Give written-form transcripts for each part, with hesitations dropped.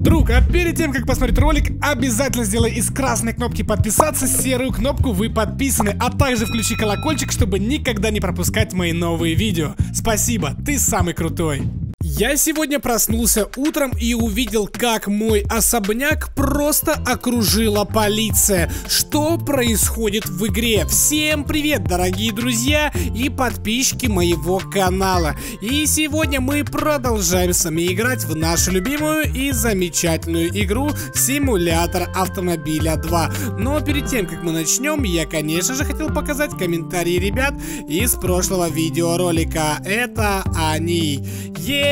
Друг, а перед тем, как посмотреть ролик, обязательно сделай из красной кнопки подписаться серую кнопку «Вы подписаны», а также включи колокольчик, чтобы никогда не пропускать мои новые видео. Спасибо, ты самый крутой. Я сегодня проснулся утром и увидел, как мой особняк просто окружила полиция. Что происходит в игре? Всем привет, дорогие друзья и подписчики моего канала. И сегодня мы продолжаем с вами играть в нашу любимую и замечательную игру «Симулятор автомобиля 2». Но перед тем, как мы начнем, я, конечно же, хотел показать комментарии ребят из прошлого видеоролика. Это они.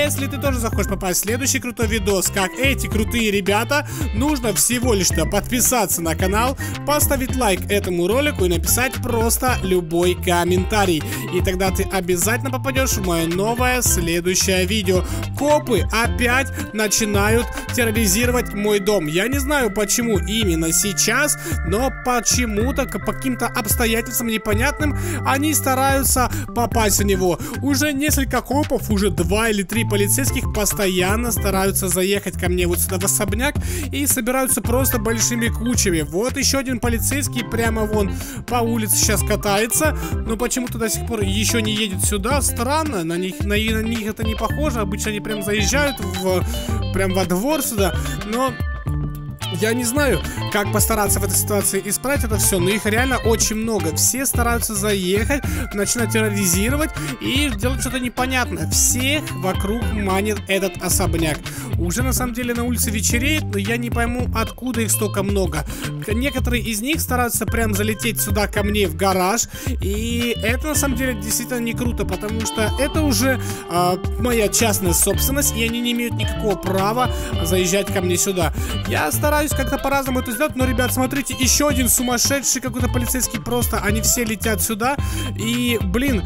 Если ты тоже захочешь попасть в следующий крутой видос, как эти крутые ребята, нужно всего лишь-то подписаться на канал, поставить лайк этому ролику и написать просто любой комментарий. И тогда ты обязательно попадешь в мое новое следующее видео. Копы опять начинают терроризировать мой дом. Я не знаю, почему именно сейчас, но почему-то, по каким-то обстоятельствам непонятным, они стараются попасть в него. Уже несколько копов, уже 2 или 3 полицейских постоянно стараются заехать ко мне вот сюда в особняк и собираются просто большими кучами. Вот еще один полицейский прямо вон по улице сейчас катается, но почему-то до сих пор еще не едет сюда. Странно, на них это не похоже. Обычно они прям заезжают прям во двор сюда, но я не знаю, как постараться в этой ситуации исправить это все, но их реально очень много. Все стараются заехать, начинают терроризировать и делать что-то непонятное. Всех вокруг манит этот особняк. Уже на самом деле на улице вечереет, но я не пойму, откуда их столько много. Некоторые из них стараются прям залететь сюда ко мне в гараж. И это на самом деле действительно не круто, потому что это уже моя частная собственность, и они не имеют никакого права заезжать ко мне сюда. Я стараюсь как-то по-разному это сделать, но, ребят, смотрите, еще один сумасшедший какой-то полицейский, просто они все летят сюда, и, блин,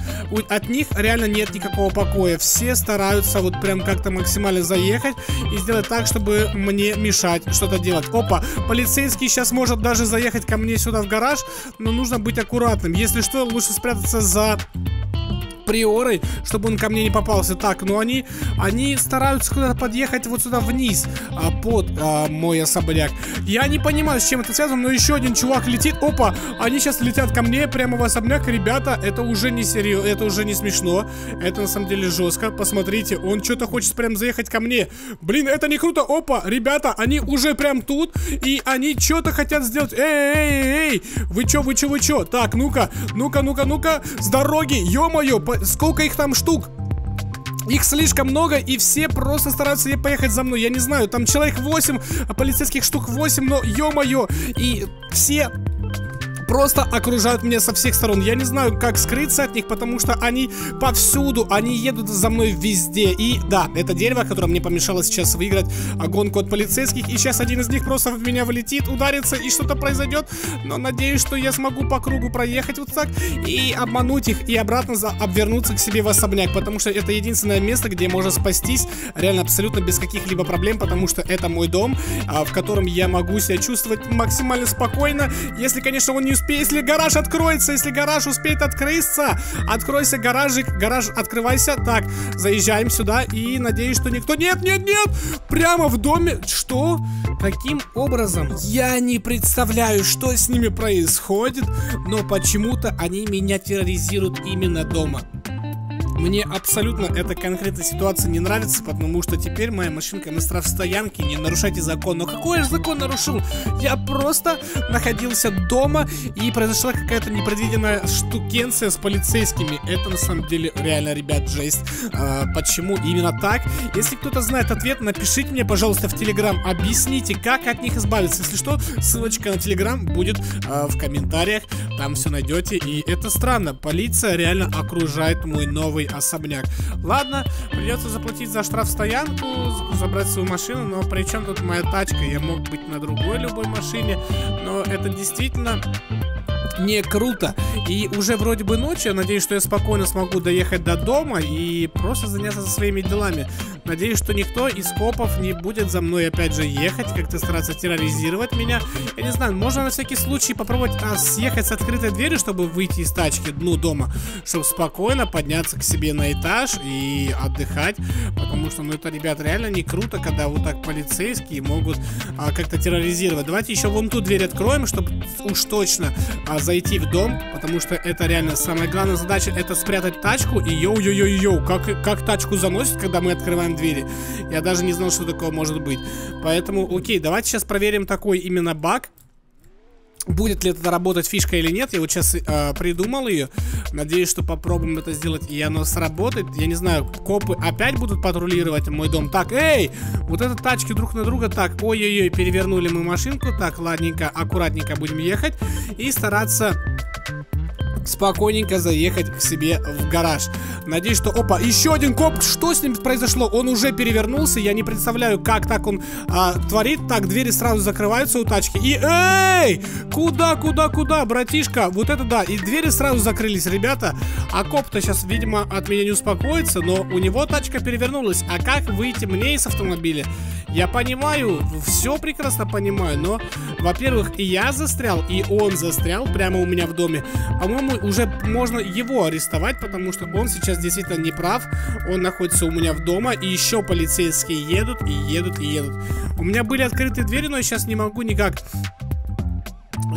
от них реально нет никакого покоя. Все стараются вот прям как-то максимально заехать и сделать так, чтобы мне мешать что-то делать. Опа, полицейский сейчас может даже заехать ко мне сюда в гараж, но нужно быть аккуратным. Если что, лучше спрятаться за приорой, чтобы он ко мне не попался. Так, ну они стараются куда-то подъехать вот сюда вниз, под мой особняк. Я не понимаю, с чем это связано, но еще один чувак летит. Опа, они сейчас летят ко мне прямо в особняк. Ребята, это уже не серьезно, это уже не смешно, это на самом деле жестко. Посмотрите, он что-то хочет прям заехать ко мне. Блин, это не круто. Опа, ребята, они уже прям тут, и они что-то хотят сделать. Эй, вы чё? Так, ну-ка, с дороги, ё-моё. Сколько их там штук? Их слишком много, и все просто стараются не поехать за мной. Я не знаю, там человек 8, полицейских штук 8, но ё-моё, и все просто окружают меня со всех сторон. Я не знаю, как скрыться от них, потому что они повсюду, они едут за мной везде. И да, это дерево, которое мне помешало сейчас выиграть гонку от полицейских. И сейчас один из них просто в меня влетит, ударится, и что-то произойдет. Но надеюсь, что я смогу по кругу проехать вот так и обмануть их, и обратно обвернуться к себе в особняк, потому что это единственное место, где можно спастись реально абсолютно без каких-либо проблем, потому что это мой дом, в котором я могу себя чувствовать максимально спокойно. Если, конечно, он не если гараж откроется, если гараж успеет открыться. Откройся, гаражик, гараж, открывайся. Так, заезжаем сюда и надеюсь, что никто... Нет! Прямо в доме. Что? Каким образом? Я не представляю, что с ними происходит, но почему-то они меня терроризируют именно дома. Мне абсолютно эта конкретная ситуация не нравится, потому что теперь моя машинка на штрафстоянке. Не нарушайте закон. Но какой же закон нарушил? Я просто находился дома, и произошла какая-то непредвиденная штукенция с полицейскими. Это на самом деле реально, ребят, жесть. Почему именно так? Если кто-то знает ответ, напишите мне, пожалуйста, в Телеграм. Объясните, как от них избавиться. Если что, ссылочка на Телеграм будет в комментариях. Там все найдете. И это странно. Полиция реально окружает мой новый особняк. Ладно, придется заплатить за штрафстоянку, забрать свою машину, но при чем тут моя тачка? Я мог быть на другой любой машине, но это действительно не круто. И уже вроде бы ночью, я надеюсь, что я спокойно смогу доехать до дома и просто заняться своими делами. Надеюсь, что никто из копов не будет за мной опять же ехать, как-то стараться терроризировать меня. Я не знаю, можно на всякий случай попробовать съехать с открытой двери, чтобы выйти из тачки, ну, дома, чтобы спокойно подняться к себе на этаж и отдыхать. Потому что, ну, это, ребят, реально не круто, когда вот так полицейские могут как-то терроризировать. Давайте еще вон ту дверь откроем, чтобы уж точно зайти в дом, потому что это реально самая главная задача, это спрятать тачку. И йоу-йоу-йоу-йоу, как тачку заносит, когда мы открываем двери. Я даже не знал, что такое может быть. Поэтому, окей, давайте сейчас проверим такой именно баг. Будет ли это работать фишка или нет, я вот сейчас придумал ее. Надеюсь, что попробуем это сделать, и оно сработает. Я не знаю, копы опять будут патрулировать мой дом. Так, эй, вот это тачки друг на друга. Так, ой-ой-ой, перевернули мы машинку. Так, ладненько, аккуратненько будем ехать и стараться спокойненько заехать к себе в гараж. Надеюсь, что... Опа, еще один коп. Что с ним произошло? Он уже перевернулся. Я не представляю, как так он творит. Так, двери сразу закрываются у тачки. И... Эй! Куда, братишка? Вот это да. И двери сразу закрылись, ребята. А коп-то сейчас, видимо, от меня не успокоится. Но у него тачка перевернулась. А как выйти мне из автомобиля? Я понимаю, все прекрасно понимаю. Но, во-первых, и я застрял, и он застрял прямо у меня в доме. По-моему, уже можно его арестовать, потому что он сейчас действительно не прав. Он находится у меня в доме, и еще полицейские едут, и едут, и едут. У меня были открытые двери, но я сейчас не могу никак...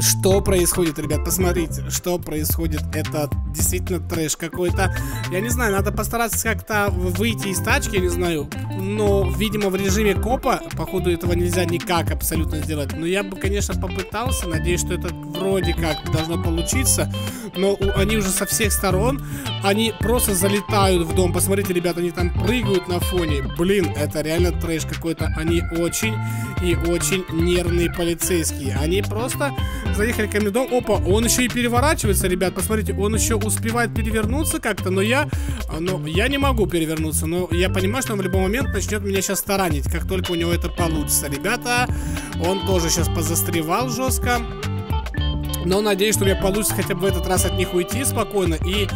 Что происходит, ребят? Посмотрите, что происходит. Это действительно трэш какой-то. Я не знаю, надо постараться как-то выйти из тачки, я не знаю. Но, видимо, в режиме копа, походу, этого нельзя никак абсолютно сделать. Но я бы, конечно, попытался. Надеюсь, что это вроде как должно получиться. Но они уже со всех сторон. Они просто залетают в дом. Посмотрите, ребят, они там прыгают на фоне. Блин, это реально трэш какой-то. Они очень и очень нервные полицейские. Они просто... Заехали ко мне в дом. Опа, он еще и переворачивается, ребят. Посмотрите, он еще успевает перевернуться как-то, но я не могу перевернуться. Но я понимаю, что он в любой момент начнет меня сейчас таранить, как только у него это получится. Ребята, он тоже сейчас позастревал жестко. Но надеюсь, что у меня получится хотя бы в этот раз от них уйти спокойно и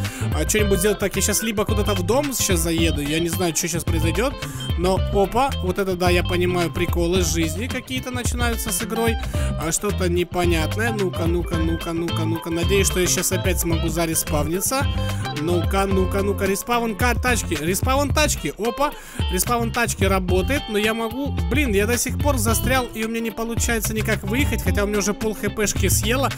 что-нибудь сделать. Так, я сейчас либо куда-то в дом сейчас заеду, я не знаю, что сейчас произойдет. Но, опа, вот это да, я понимаю, приколы жизни какие-то начинаются с игрой. Что-то непонятное. Ну-ка. Надеюсь, что я сейчас опять смогу зареспавниться. Ну-ка. Респаун тачки. Респаун тачки. Опа. Респаун тачки работает. Но я могу... Блин, я до сих пор застрял, и у меня не получается никак выехать. Хотя у меня уже пол хпшки съела.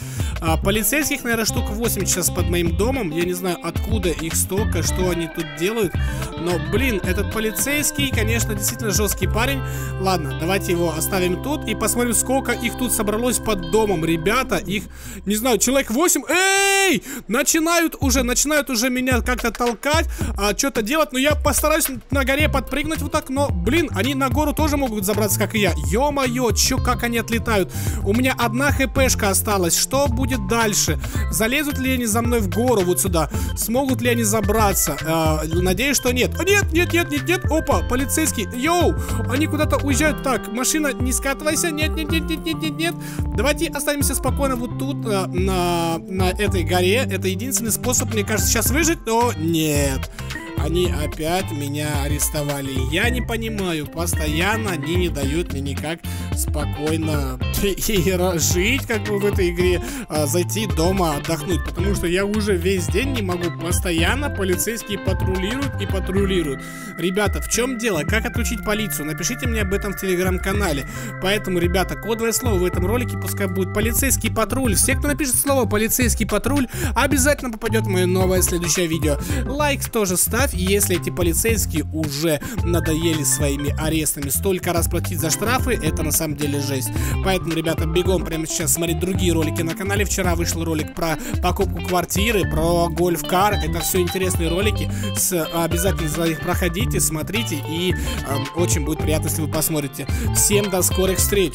Полицейских, наверное, штук 8 сейчас под моим домом. Я не знаю, откуда их столько, что они тут делают. Но, блин, этот полицейский, конечно, действительно жесткий парень. Ладно, давайте его оставим тут и посмотрим, сколько их тут собралось под домом. Ребята, их, не знаю, человек 8. Эй! Начинают уже меня как-то толкать, что-то делать. Но я постараюсь на горе подпрыгнуть вот так. Но, блин, они на гору тоже могут забраться, как и я. Ё-моё, чё, как они отлетают. У меня одна хпшка осталась. Что будет дальше? Залезут ли они за мной в гору вот сюда? Смогут ли они забраться? Надеюсь, что нет. Нет. Опа, полицейский. Йоу, они куда-то уезжают. Так, машина, не скатывайся. Нет. Давайте останемся спокойно вот тут, на этой горе. Это единственный способ, мне кажется, сейчас выжить, но нет. Они опять меня арестовали. Я не понимаю, постоянно они не дают мне никак спокойно жить, как бы, в этой игре, зайти дома отдохнуть, потому что я уже весь день не могу, постоянно полицейские патрулируют и патрулируют. Ребята, в чем дело? Как отключить полицию? Напишите мне об этом в телеграм-канале. Поэтому, ребята, кодовое слово в этом ролике пускай будет полицейский патруль. Все, кто напишет слово полицейский патруль, обязательно попадет в мое новое следующее видео. Лайк тоже ставь, если эти полицейские уже надоели своими арестами. Столько раз платить за штрафы, это на самом деле жесть. Поэтому, ребята, бегом прямо сейчас смотреть другие ролики на канале. Вчера вышел ролик про покупку квартиры, про гольф-кар. Это все интересные ролики. Обязательно их проходите, смотрите, и очень будет приятно, если вы посмотрите. Всем до скорых встреч!